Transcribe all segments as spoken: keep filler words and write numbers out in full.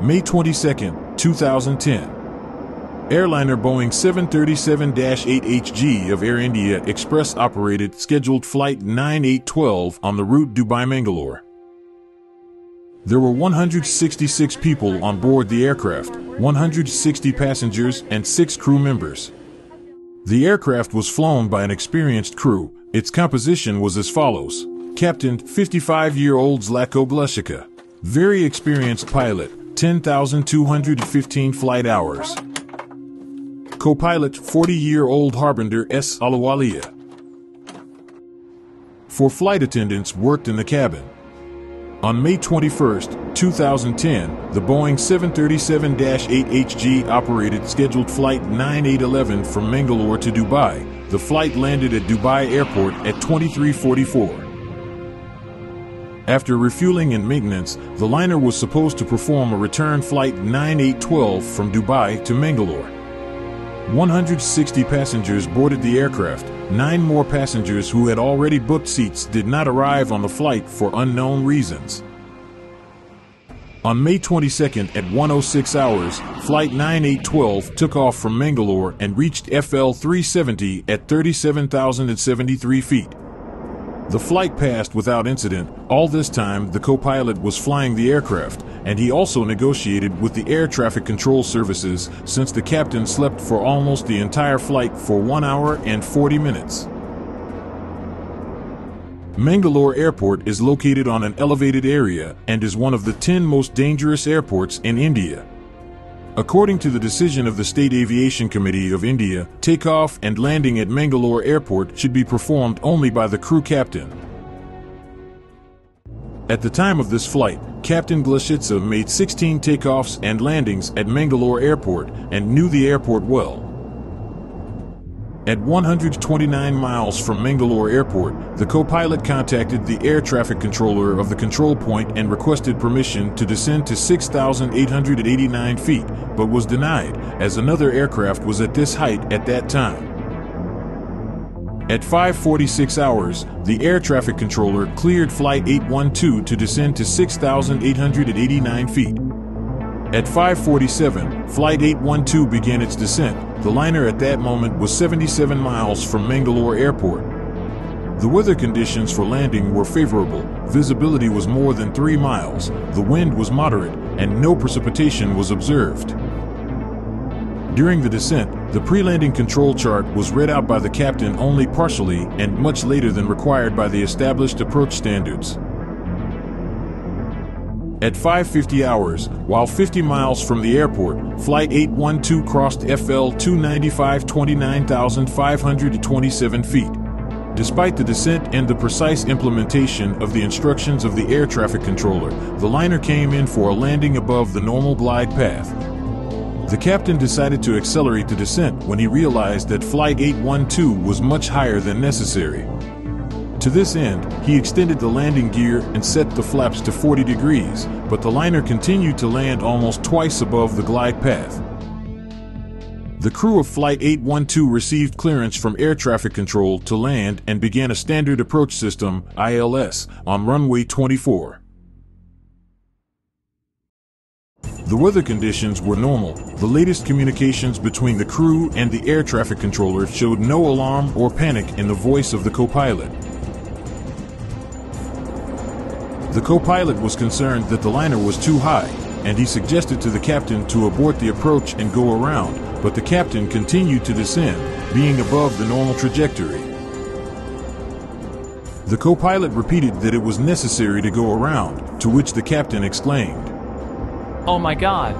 May twenty-second, two thousand ten. Airliner Boeing seven thirty-seven dash eight H G of Air India Express operated scheduled Flight nine eight twelve on the route Dubai-Mangalore. There were one hundred sixty-six people on board the aircraft, one hundred sixty passengers and six crew members. The aircraft was flown by an experienced crew. Its composition was as follows: Captain, fifty-five-year-old Zlatko Glusica; very experienced pilot, ten thousand two hundred fifteen flight hours; co-pilot, forty-year-old Harbinder S. Alawalia. Four flight attendants worked in the cabin. On May twenty-first, two thousand ten, the Boeing seven thirty-seven dash eight H G operated scheduled Flight nine eight one one from Mangalore to Dubai. The flight landed at Dubai Airport at twenty-three forty-four. After refueling and maintenance, the liner was supposed to perform a return Flight nine eight one two from Dubai to Mangalore. one hundred sixty passengers boarded the aircraft. Nine more passengers who had already booked seats did not arrive on the flight for unknown reasons. On May twenty-second at one oh six hours, Flight nine eight one two took off from Mangalore and reached F L three seventy at thirty-seven thousand seventy-three feet. The flight passed without incident. All this time, the co-pilot was flying the aircraft, and he also negotiated with the air traffic control services, since the captain slept for almost the entire flight for one hour and forty minutes. Mangalore Airport is located on an elevated area and is one of the ten most dangerous airports in India. According to the decision of the State Aviation Committee of India, takeoff and landing at Mangalore Airport should be performed only by the crew captain. At the time of this flight, Captain Glusica made sixteen takeoffs and landings at Mangalore Airport and knew the airport well. At one hundred twenty-nine miles from Mangalore Airport, the co-pilot contacted the air traffic controller of the control point and requested permission to descend to six thousand eight hundred eighty-nine feet, but was denied, as another aircraft was at this height at that time. At five forty-six hours, the air traffic controller cleared Flight eight one two to descend to six thousand eight hundred eighty-nine feet. At five forty-seven, Flight eight one two began its descent. The liner at that moment was seventy-seven miles from Mangalore Airport. The weather conditions for landing were favorable. Visibility was more than three miles, the wind was moderate, and no precipitation was observed. During the descent, the pre-landing control chart was read out by the captain only partially and much later than required by the established approach standards. At five fifty hours, while fifty miles from the airport, Flight eight one two crossed F L two ninety-five twenty-nine thousand five hundred twenty-seven feet. Despite the descent and the precise implementation of the instructions of the air traffic controller, the liner came in for a landing above the normal glide path. The captain decided to accelerate the descent when he realized that Flight eight one two was much higher than necessary. To this end, he extended the landing gear and set the flaps to forty degrees, but the liner continued to land almost twice above the glide path. The crew of Flight eight one two received clearance from air traffic control to land and began a standard approach system, I L S, on runway twenty-four. The weather conditions were normal. The latest communications between the crew and the air traffic controller showed no alarm or panic in the voice of the co-pilot. The co-pilot was concerned that the liner was too high, and he suggested to the captain to abort the approach and go around, but the captain continued to descend, being above the normal trajectory. The co-pilot repeated that it was necessary to go around, to which the captain exclaimed, "Oh my God,"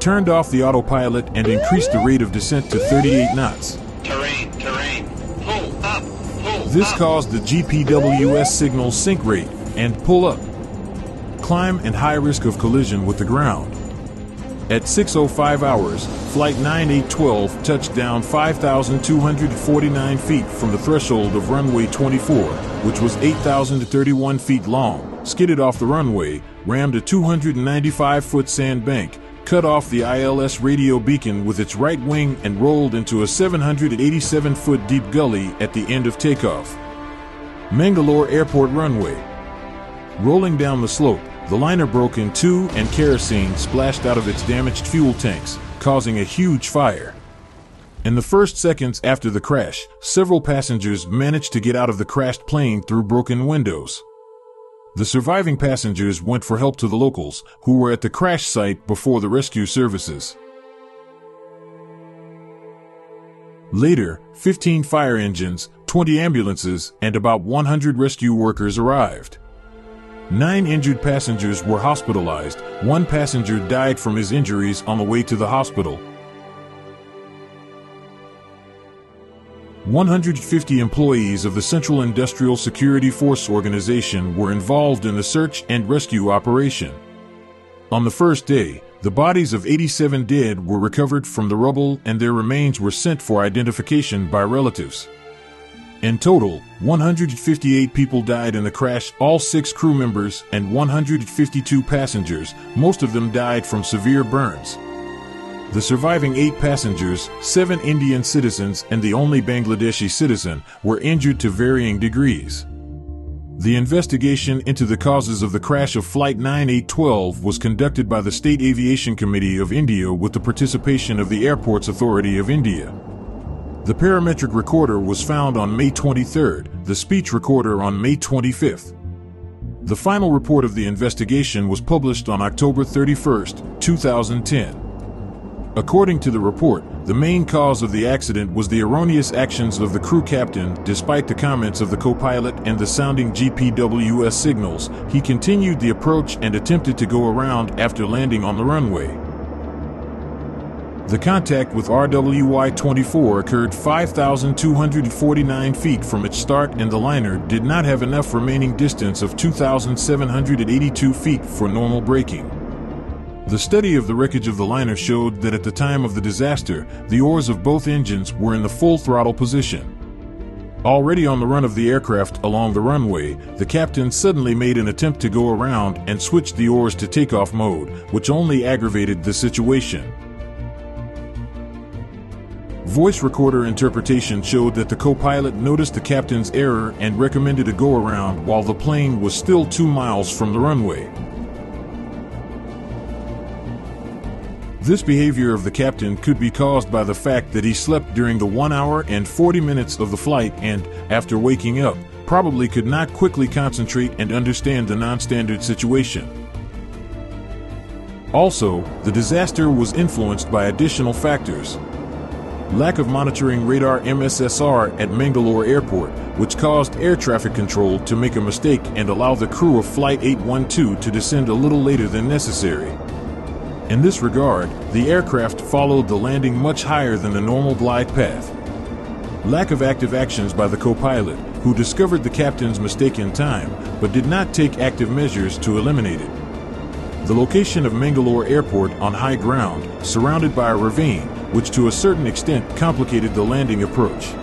turned off the autopilot and increased the rate of descent to thirty-eight knots. Terrain, terrain, pull up, pull this up. Caused the G P W S signal sink rate and pull up, climb and high risk of collision with the ground. At six oh five hours, Flight nine eight one two touched down five thousand two hundred forty-nine feet from the threshold of runway twenty-four, which was eight thousand thirty-one feet long, skidded off the runway, rammed a two hundred ninety-five foot sandbank, cut off the I L S radio beacon with its right wing, and rolled into a seven hundred eighty-seven foot deep gully at the end of takeoff. Mangalore Airport runway. Rolling down the slope, The liner broke in two and kerosene splashed out of its damaged fuel tanks, causing a huge fire. In the first seconds after the crash, several passengers managed to get out of the crashed plane through broken windows. The surviving passengers went for help to the locals, who were at the crash site before the rescue services. Later, fifteen fire engines, twenty ambulances, and about one hundred rescue workers arrived. Nine injured passengers were hospitalized. One passenger died from his injuries on the way to the hospital. one hundred fifty employees of the Central Industrial Security Force organization were involved in the search and rescue operation. On the first day, the bodies of eighty-seven dead were recovered from the rubble and their remains were sent for identification by relatives. In total, one hundred fifty-eight people died in the crash, all six crew members and one hundred fifty-two passengers, most of them died from severe burns. The surviving eight passengers, seven Indian citizens and the only Bangladeshi citizen, were injured to varying degrees. The investigation into the causes of the crash of Flight nine eight one two was conducted by the State Aviation Committee of India with the participation of the Airports Authority of India. The parametric recorder was found on May twenty-third, the speech recorder on May twenty-fifth. The final report of the investigation was published on October thirty-first, two thousand ten. According to the report, the main cause of the accident was the erroneous actions of the crew captain. Despite the comments of the co-pilot and the sounding G P W S signals, he continued the approach and attempted to go around after landing on the runway. The contact with R W Y twenty-four occurred five thousand two hundred forty-nine feet from its start and the liner did not have enough remaining distance of two thousand seven hundred eighty-two feet for normal braking. The study of the wreckage of the liner showed that at the time of the disaster, the oars of both engines were in the full throttle position. Already on the run of the aircraft along the runway, the captain suddenly made an attempt to go around and switched the oars to takeoff mode, which only aggravated the situation. Voice recorder interpretation showed that the co-pilot noticed the captain's error and recommended a go-around while the plane was still two miles from the runway. This behavior of the captain could be caused by the fact that he slept during the one hour and forty minutes of the flight and, after waking up, probably could not quickly concentrate and understand the non-standard situation. Also, the disaster was influenced by additional factors. Lack of monitoring radar M S S R at Mangalore Airport, which caused air traffic control to make a mistake and allow the crew of Flight eight one two to descend a little later than necessary. In this regard, the aircraft followed the landing much higher than the normal glide path. Lack of active actions by the co-pilot, who discovered the captain's mistake in time, but did not take active measures to eliminate it. The location of Mangalore Airport on high ground, surrounded by a ravine, which to a certain extent complicated the landing approach.